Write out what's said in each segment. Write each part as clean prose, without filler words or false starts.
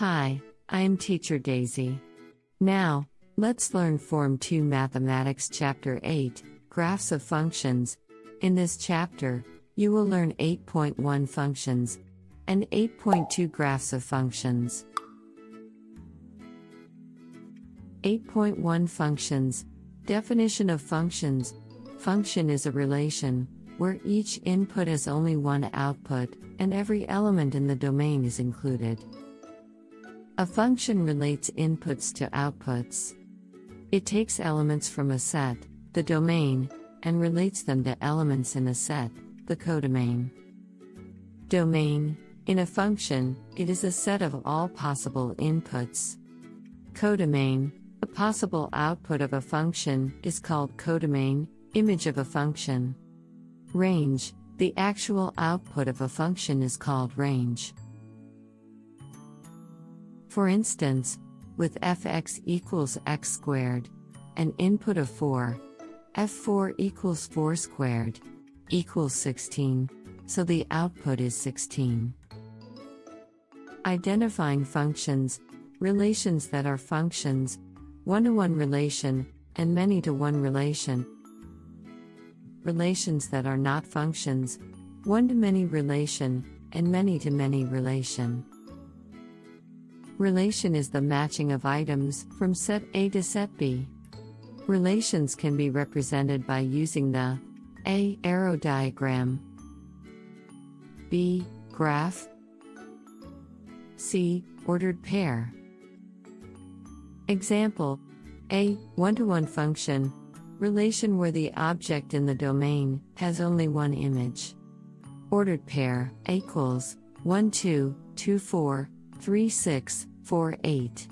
Hi, I am Teacher Daisy. Now, let's learn Form 2 Mathematics Chapter 8, Graphs of Functions. In this chapter, you will learn 8.1 Functions and 8.2 Graphs of Functions. 8.1 Functions. Definition of functions. Function is a relation where each input has only one output, and every element in the domain is included. A function relates inputs to outputs. It takes elements from a set, the domain, and relates them to elements in a set, the codomain. Domain. In a function, it is a set of all possible inputs. Codomain. A possible output of a function is called codomain, image of a function. Range. The actual output of a function is called range. For instance, with fx equals x squared, an input of 4, f4 equals 4 squared, equals 16, so the output is 16. Identifying functions, relations that are functions, one-to-one relation, and many-to-one relation. Relations that are not functions, one-to-many relation, and many-to-many relation. Relation is the matching of items from set A to set B. Relations can be represented by using the A arrow diagram, B graph, C ordered pair. Example: A one-to-one function, relation where the object in the domain has only one image. Ordered pair: A equals 1 2 2 4 3 6 4 8.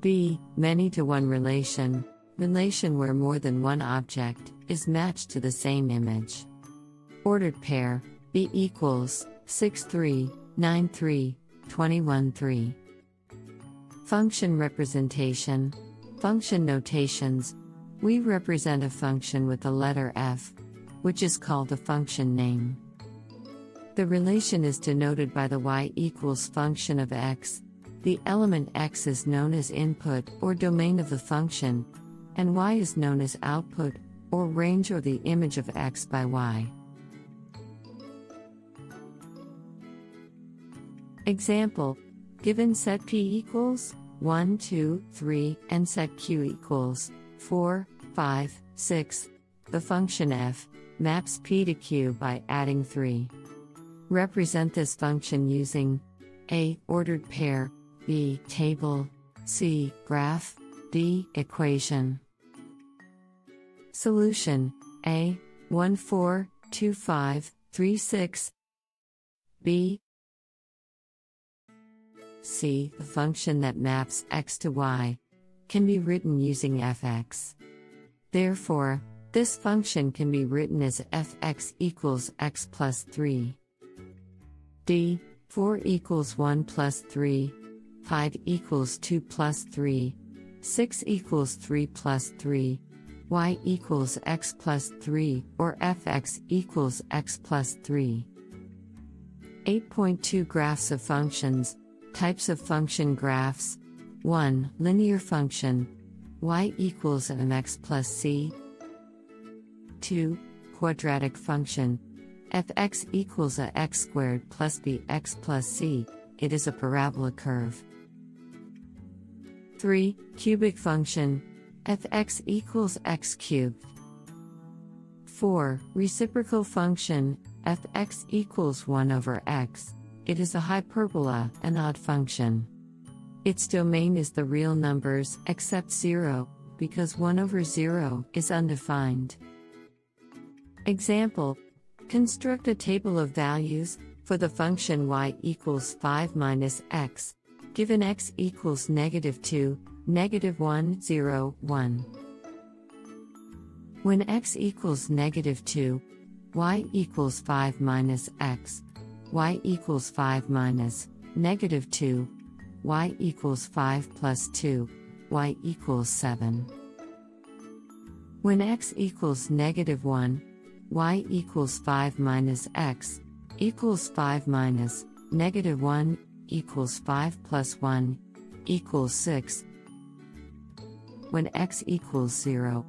B many-to-one relation, relation where more than one object is matched to the same image. Ordered pair: B equals 6 3 9 3 21 3. Function representation. Function notations. We represent a function with the letter F, which is called the function name. The relation is denoted by the y equals function of x. The element x is known as input or domain of the function, and y is known as output or range or the image of x by y. Example: given set P equals 1, 2, 3, and set Q equals 4, 5, 6, the function f maps P to Q by adding 3. Represent this function using A ordered pair, B table, C graph, D equation. Solution: A 1 4 2 5 3 6, B C. The function that maps x to y can be written using fx. Therefore, this function can be written as fx equals x plus 3. D 4 equals 1 plus 3, 5 equals 2 plus 3, 6 equals 3 plus 3, y equals x plus 3, or fx equals x plus 3. 8.2 Graphs of Functions. Types of function graphs. 1. Linear function, y equals mx plus c. 2. Quadratic function, fx equals ax squared plus bx plus c. It is a parabola curve. 3. Cubic function, fx equals x cubed. 4. Reciprocal function, fx equals 1 over x. It is a hyperbola, an odd function. Its domain is the real numbers except 0, because 1 over 0 is undefined. Example: construct a table of values for the function y equals 5 minus x, given x equals negative 2, negative 1, 0, 1. When x equals negative 2, y equals 5 minus x, y equals 5 minus negative 2, y equals 5 plus 2, y equals 7. When x equals negative 1, y equals 5 minus x, equals 5 minus negative 1, equals 5 plus 1 equals 6. When x equals 0,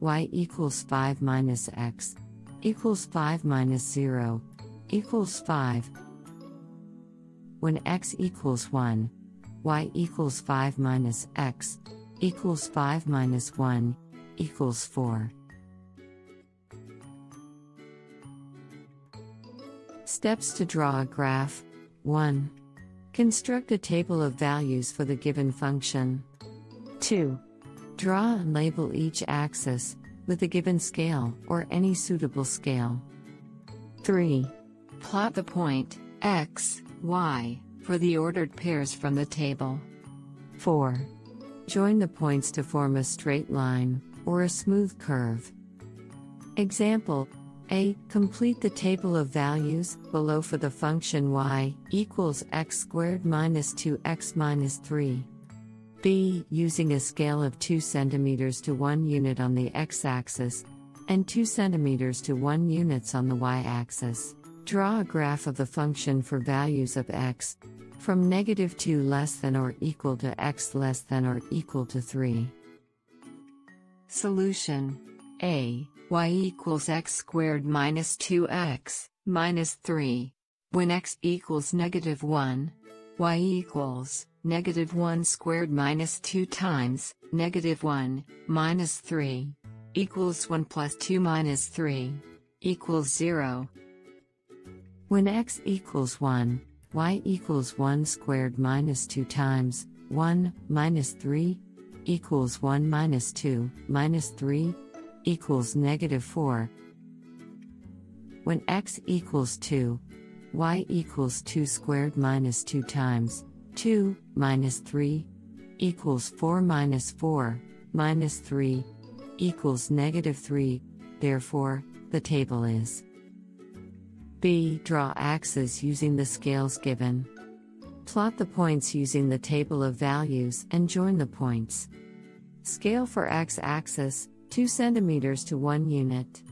y equals 5 minus x equals 5 minus 0 equals 5. When x equals 1, y equals 5 minus x equals 5 minus 1 equals 4. Steps to draw a graph. 1. Construct a table of values for the given function. 2. Draw and label each axis with a given scale or any suitable scale. 3. Plot the point x, y for the ordered pairs from the table. 4. Join the points to form a straight line or a smooth curve. Example: A. Complete the table of values below for the function y equals x squared minus 2x minus 3. B. Using a scale of 2 cm to 1 unit on the x-axis and 2 cm to 1 units on the y-axis, draw a graph of the function for values of x from -2 less than or equal to x less than or equal to 3. Solution: A. y equals x squared minus 2x minus 3. When x equals -1, y equals -1 squared minus 2 times -1 minus 3 equals 1 plus 2 minus 3 equals 0. When x equals 1, y equals 1 squared minus 2 times 1 minus 3 equals 1 minus 2 minus 3 equals -4. When x equals 2, y equals 2 squared minus 2 times 2 minus 3 equals 4 minus 3 equals -3. Therefore, the table is. B. Draw axes using the scales given. Plot the points using the table of values and join the points. Scale for x-axis, 2 cm to 1 unit.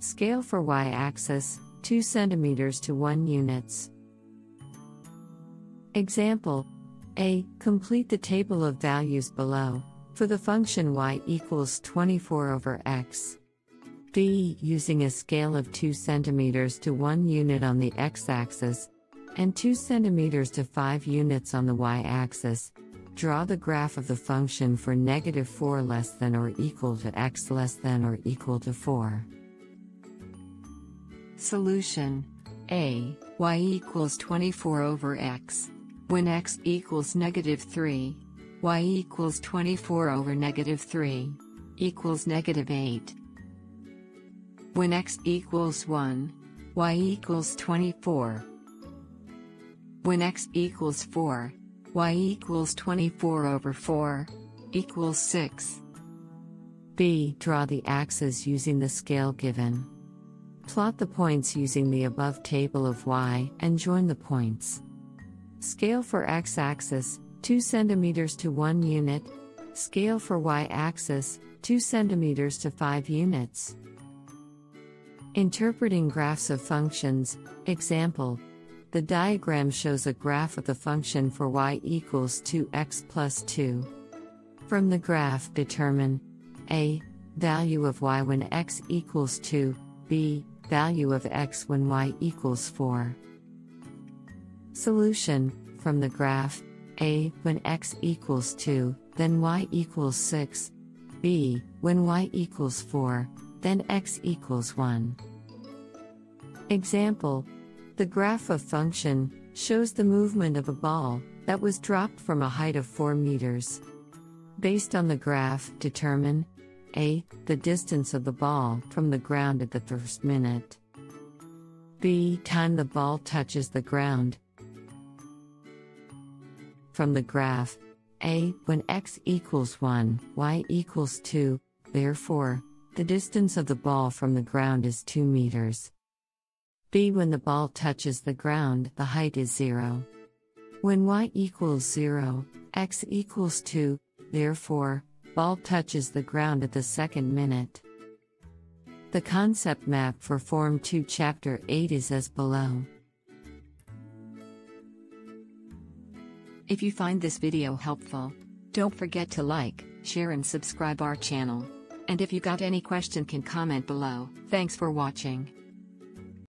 Scale for y-axis, 2 cm to 1 units. Example: A. Complete the table of values below for the function y equals 24/x. B. Using a scale of 2 cm to 1 unit on the x-axis and 2 cm to 5 units on the y-axis, draw the graph of the function for -4 less than or equal to x less than or equal to 4. Solution: A. y equals 24/x. When x equals -3, y equals 24/-3 equals -8. When x equals 1, y equals 24. When x equals 4, y equals 24/4 equals 6. B. Draw the axes using the scale given. Plot the points using the above table of y and join the points. Scale for x-axis, 2 cm to 1 unit. Scale for y-axis, 2 cm to 5 units. Interpreting graphs of functions. Example: The diagram shows a graph of the function for y equals 2x plus 2. From the graph, determine: A. Value of y when x equals 2. B. Value of x when y equals 4. Solution: From the graph, A. When x equals 2, then y equals 6. B. When y equals 4, then x equals 1. Example: The graph of function shows the movement of a ball that was dropped from a height of 4 meters. Based on the graph, determine: A. The distance of the ball from the ground at the first minute. B. Time the ball touches the ground. From the graph, A. When x equals 1, y equals 2, therefore, the distance of the ball from the ground is 2 meters. B. When the ball touches the ground, the height is 0. When y equals 0, x equals 2, therefore, ball touches the ground at the second minute. The concept map for Form 2 Chapter 8 is as below. If you find this video helpful, don't forget to like, share and subscribe our channel. And if you got any question, can comment below. Thanks for watching.